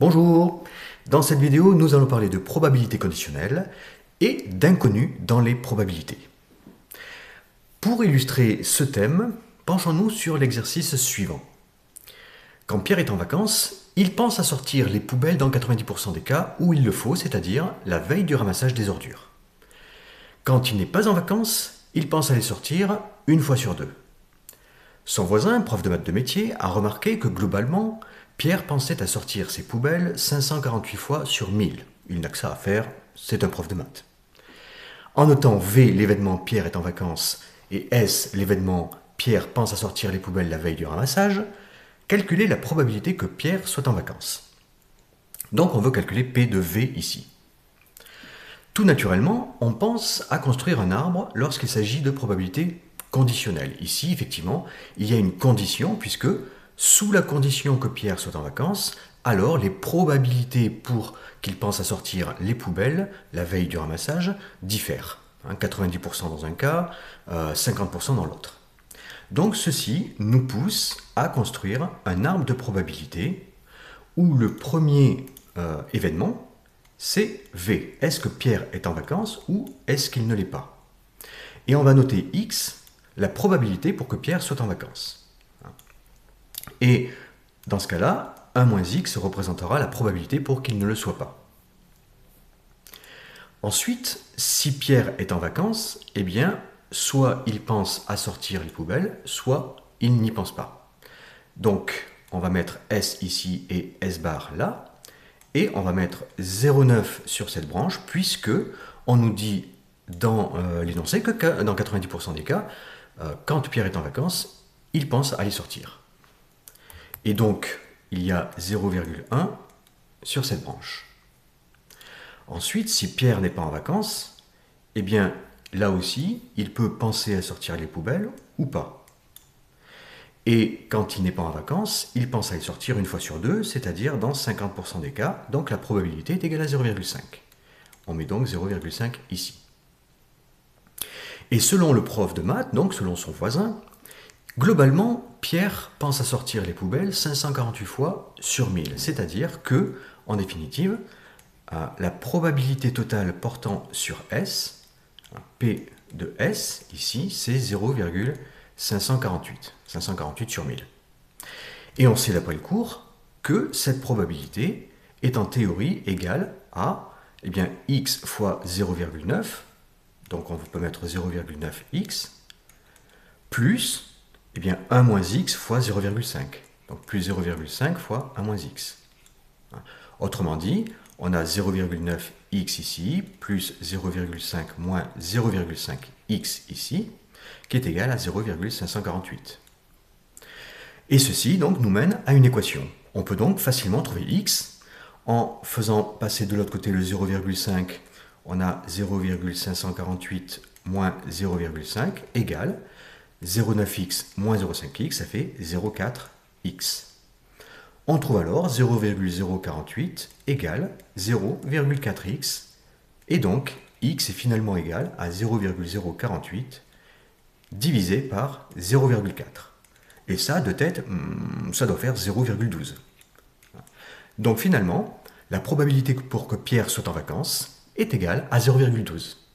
Bonjour. Dans cette vidéo, nous allons parler de probabilité conditionnelle et d'inconnus dans les probabilités. Pour illustrer ce thème, penchons-nous sur l'exercice suivant. Quand Pierre est en vacances, il pense à sortir les poubelles dans 90% des cas où il le faut, c'est-à-dire la veille du ramassage des ordures. Quand il n'est pas en vacances, il pense à les sortir une fois sur deux. Son voisin, prof de maths de métier, a remarqué que globalement, Pierre pensait à sortir ses poubelles 548 fois sur 1000. Il n'a que ça à faire, c'est un prof de maths. En notant V, l'événement Pierre est en vacances, et S, l'événement Pierre pense à sortir les poubelles la veille du ramassage, calculer la probabilité que Pierre soit en vacances. Donc on veut calculer P de V ici. Tout naturellement, on pense à construire un arbre lorsqu'il s'agit de probabilités conditionnelles. Ici, effectivement, il y a une condition, puisque sous la condition que Pierre soit en vacances, alors les probabilités pour qu'il pense à sortir les poubelles la veille du ramassage diffèrent. 90% dans un cas, 50% dans l'autre. Donc ceci nous pousse à construire un arbre de probabilités où le premier événement, c'est V. Est-ce que Pierre est en vacances ou est-ce qu'il ne l'est pas? Et on va noter X, la probabilité pour que Pierre soit en vacances. Et dans ce cas-là, 1 moins x représentera la probabilité pour qu'il ne le soit pas. Ensuite, si Pierre est en vacances, eh bien, soit il pense à sortir les poubelles, soit il n'y pense pas. Donc, on va mettre S ici et S bar là, et on va mettre 0,9 sur cette branche, puisque on nous dit dans l'énoncé que dans 90% des cas, quand Pierre est en vacances, il pense à les sortir. Et donc, il y a 0,1 sur cette branche. Ensuite, si Pierre n'est pas en vacances, eh bien, là aussi, il peut penser à sortir les poubelles ou pas. Et quand il n'est pas en vacances, il pense à les sortir une fois sur deux, c'est-à-dire dans 50% des cas, donc la probabilité est égale à 0,5. On met donc 0,5 ici. Et selon le prof de maths, donc selon son voisin, globalement, Pierre pense à sortir les poubelles 548 fois sur 1000, c'est-à-dire que, en définitive, la probabilité totale portant sur S, P de S, ici, c'est 0,548, 548 sur 1000. Et on sait d'après le cours que cette probabilité est en théorie égale à x fois 0,9, donc on peut mettre 0,9x, plus... Eh bien 1 moins x fois 0,5, donc plus 0,5 fois 1 moins x. Autrement dit, on a 0,9x ici, plus 0,5 moins 0,5x ici, qui est égal à 0,548. Et ceci donc nous mène à une équation. On peut donc facilement trouver x en faisant passer de l'autre côté le 0,5, on a 0,548 moins 0,5 égale 0,9x moins 0,5x, ça fait 0,4x. On trouve alors 0,048 égale 0,4x, et donc x est finalement égal à 0,048 divisé par 0,4. Et ça, de tête, ça doit faire 0,12. Donc finalement, la probabilité pour que Pierre soit en vacances est égale à 0,12.